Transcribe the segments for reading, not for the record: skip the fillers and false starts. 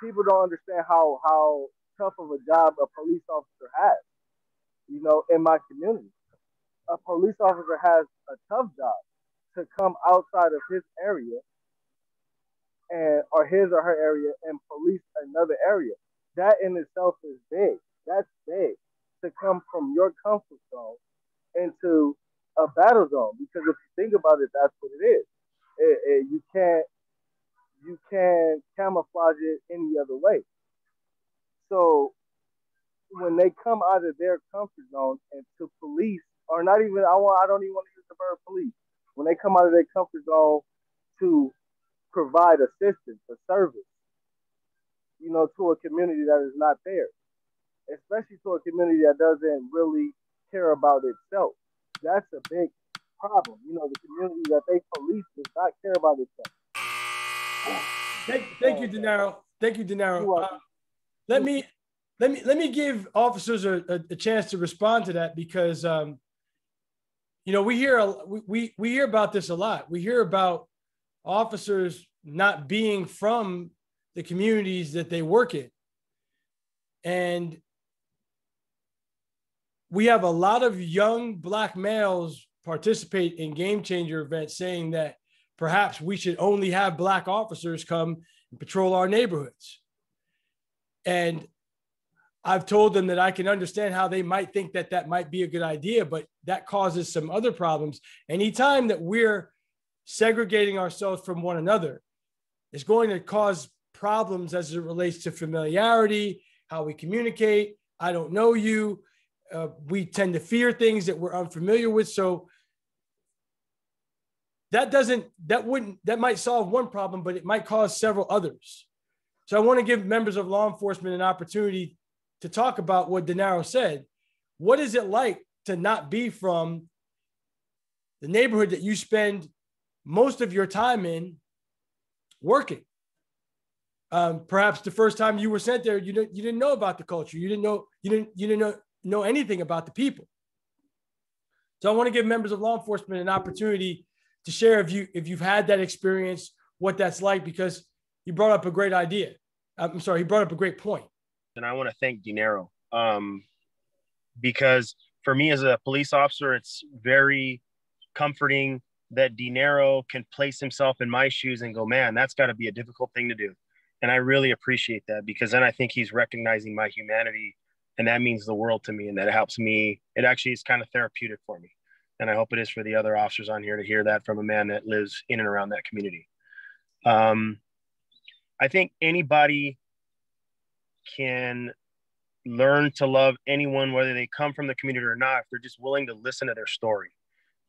people don't understand how tough of a job a police officer has. You know, in my community, a police officer has a tough job to come outside of his area and or his or her area and police another area. That in itself is big. That's big to come from your comfort zone into a battle zone, because if you think about it, that's what it is. You can't camouflage it any other way. So when they come out of their comfort zone and to police, or not even, I don't even want to use the verb police. When they come out of their comfort zone to provide assistance, a service, you know, to a community that is not there, especially to a community that doesn't really care about itself. That's a big problem. You know, the community that they police does not care about itself. Thank you, DeNaro. Thank you, DeNaro. Let me give officers a chance to respond to that, because you know, we hear about this a lot. We hear about officers not being from the communities that they work in, and we have a lot of young Black males participate in Game Changer events saying that perhaps we should only have Black officers come and patrol our neighborhoods. And I've told them that I can understand how they might think that that might be a good idea, but that causes some other problems. Anytime that we're segregating ourselves from one another, it's going to cause problems as it relates to familiarity, how we communicate. I don't know you. We tend to fear things that we're unfamiliar with. So that might solve one problem, but it might cause several others. So I want to give members of law enforcement an opportunity to talk about what DeNaro said. What is it like to not be from the neighborhood that you spend most of your time in working? Perhaps the first time you were sent there, you didn't know about the culture. You didn't know anything about the people. So I want to give members of law enforcement an opportunity to share if you've had that experience, what that's like, because you brought up a great idea. I'm sorry, he brought up a great point. And I want to thank DeNaro, because for me as a police officer, it's very comforting that DeNaro can place himself in my shoes and go, man, that's got to be a difficult thing to do. And I really appreciate that, because then I think he's recognizing my humanity, and that means the world to me, and that helps me. It actually is kind of therapeutic for me. And I hope it is for the other officers on here to hear that from a man that lives in and around that community. I think anybody can learn to love anyone, whether they come from the community or not, if they're just willing to listen to their story.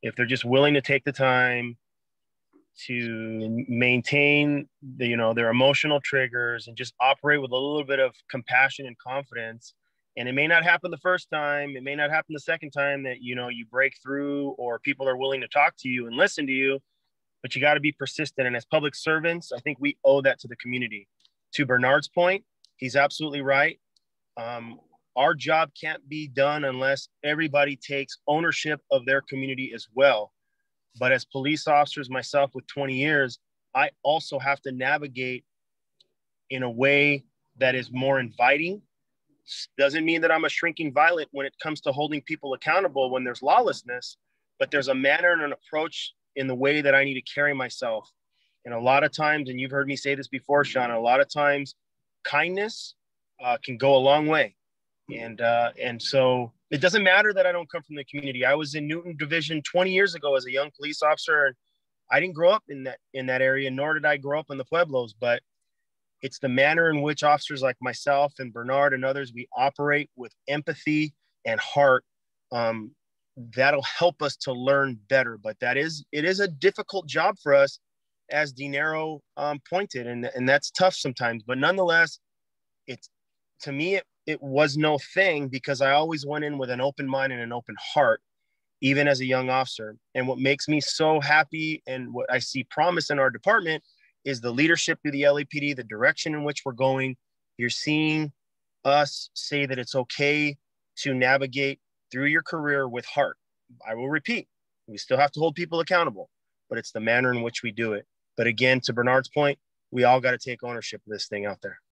If they're just willing to take the time to maintain the, you know, their emotional triggers and just operate with a little bit of compassion and confidence. And it may not happen the first time. It may not happen the second time that, you know, you break through or people are willing to talk to you and listen to you, but you got to be persistent. And as public servants, I think we owe that to the community. To Bernard's point, he's absolutely right. Our job can't be done unless everybody takes ownership of their community as well. But as police officers, myself with 20 years, I also have to navigate in a way that is more inviting. Doesn't mean that I'm a shrinking violet when it comes to holding people accountable when there's lawlessness, but there's a manner and an approach in the way that I need to carry myself. And a lot of times, and you've heard me say this before, Sean, a lot of times kindness can go a long way. And so it doesn't matter that I don't come from the community. I was in Newton Division 20 years ago as a young police officer, and I didn't grow up in that area, nor did I grow up in the Pueblos, but it's the manner in which officers like myself and Bernard and others, we operate with empathy and heart. That'll help us to learn better, but it is a difficult job for us, as DeNaro pointed, and that's tough sometimes, but nonetheless, to me, it was no thing, because I always went in with an open mind and an open heart, even as a young officer. And what makes me so happy and what I see promise in our department is the leadership through the LAPD, the direction in which we're going. You're seeing us say that it's okay to navigate through your career with heart. I will repeat, we still have to hold people accountable, but it's the manner in which we do it. But again, to Bernard's point, we all got to take ownership of this thing out there.